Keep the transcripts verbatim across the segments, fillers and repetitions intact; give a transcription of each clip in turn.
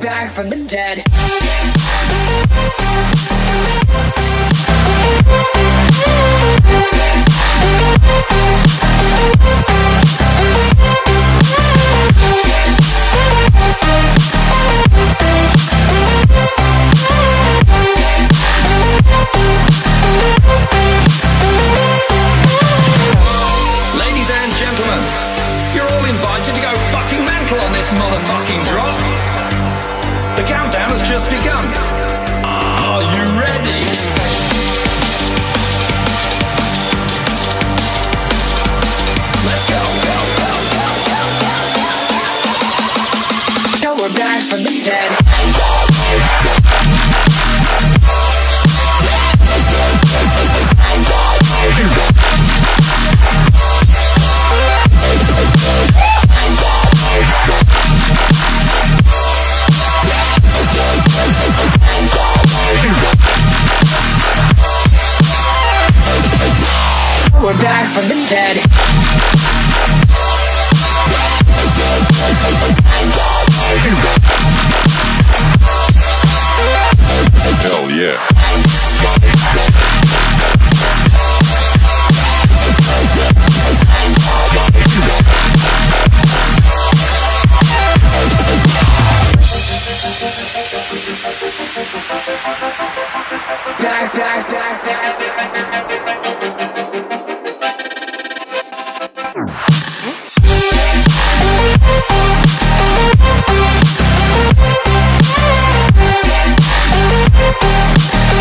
Back from the dead. Ladies and gentlemen, you're all invited to go fucking mental on this motherfucking drop. The countdown has just begun. Are you ready? Let's go, go, go, go, go, go, go, go. Now we're back from the dead. We're back from the dead. Hell yeah. Back, back, back, back, back, back. We'll be right back.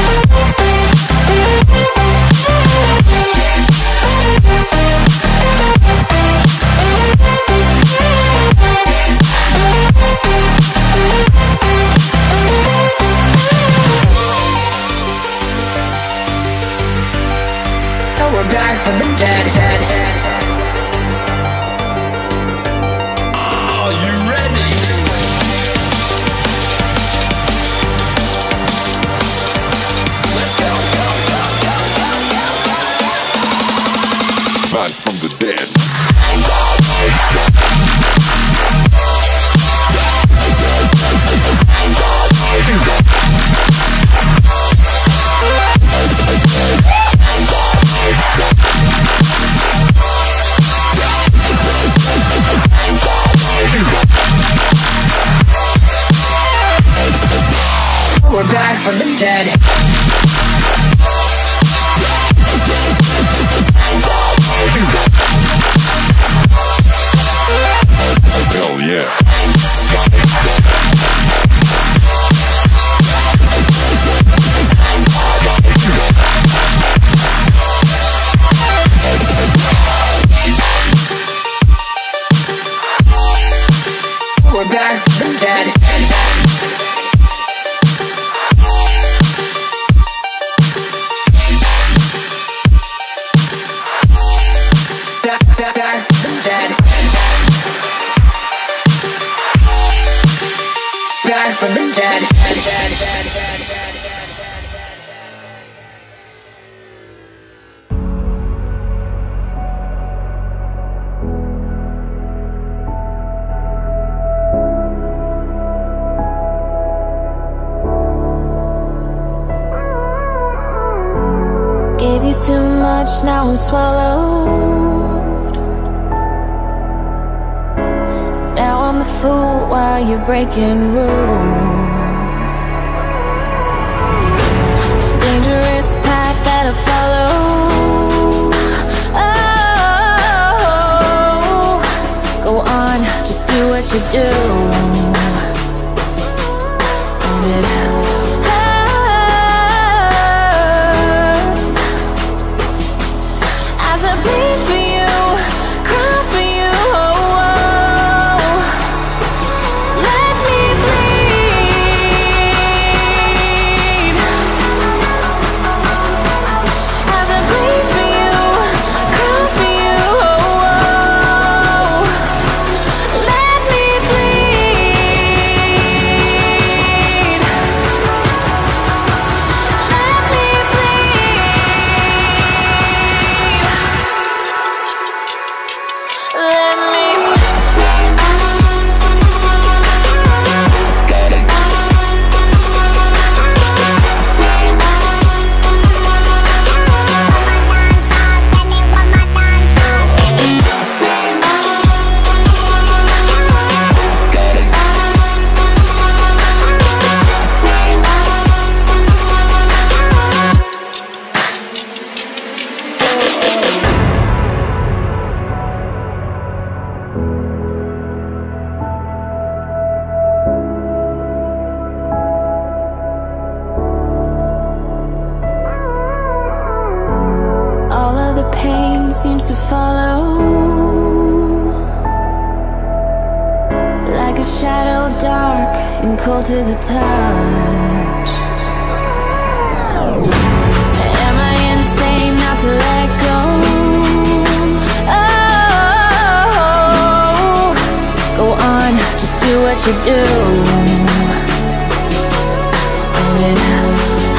Mankind from the dead. We're back from the dead. Hell yeah. From the dead. Gave you too much, now I'm swallowed. Now I'm the fool while you're breaking rules. Dangerous path that I follow. Oh, go on, just do what you do. And it hurts as I bleed for you, cry for you. Oh, oh. Let me do what you do, and it